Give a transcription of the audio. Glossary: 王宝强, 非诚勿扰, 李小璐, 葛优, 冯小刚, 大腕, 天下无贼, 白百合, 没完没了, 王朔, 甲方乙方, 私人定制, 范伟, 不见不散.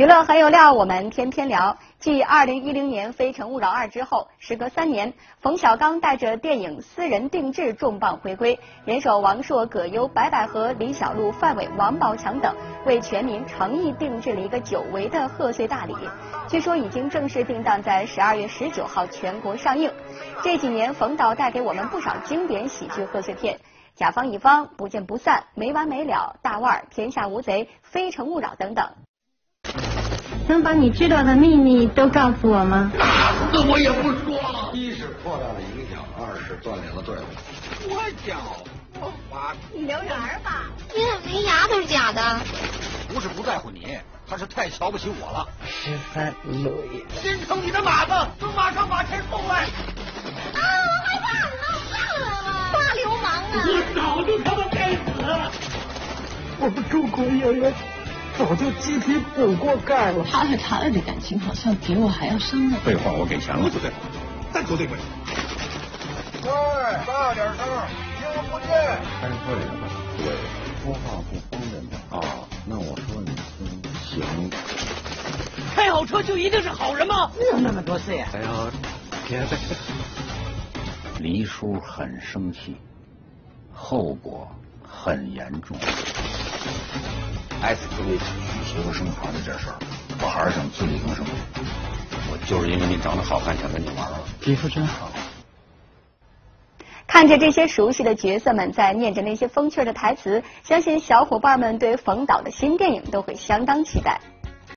娱乐很有料，我们天天聊。继2010年《非诚勿扰2》之后，时隔3年，冯小刚带着电影《私人定制》重磅回归，联手王朔、葛优、白百合、李小璐、范伟、王宝强等，为全民诚意定制了一个久违的贺岁大礼。据说已经正式定档在12月19号全国上映。这几年，冯导带给我们不少经典喜剧贺岁片。甲方乙方、不见不散、没完没了、大腕、天下无贼、非诚勿扰等等。能把你知道的秘密都告诉我吗？那我也不说了。一是扩大了影响，二是锻炼了队伍。我脚我滑，你留人儿吧。你怎么没牙都是假的？不是不在乎你，他是太瞧不起我了。十三路也。心疼你的马子，都马上把钱送来。啊！我害怕了，我怕了，大流氓啊！我早就他妈该死！我们中国演员。早就鸡皮补过钙了。他和他的感情好像比我还要深呢。废话，我给钱了。不对，再说对不对？喂，大点声，听不见。该说的吧？对，说话不方便吧？哦，那我说你听行。开好车就一定是好人吗？有那么多事呀。哎呀，别再。黎叔很生气，后果很严重。SQV 取消生孩的这事儿，我还是想自力更生。我就是因为你长得好看，想跟你玩玩。皮肤真好。看着这些熟悉的角色们在念着那些风趣的台词，相信小伙伴们对冯导的新电影都会相当期待。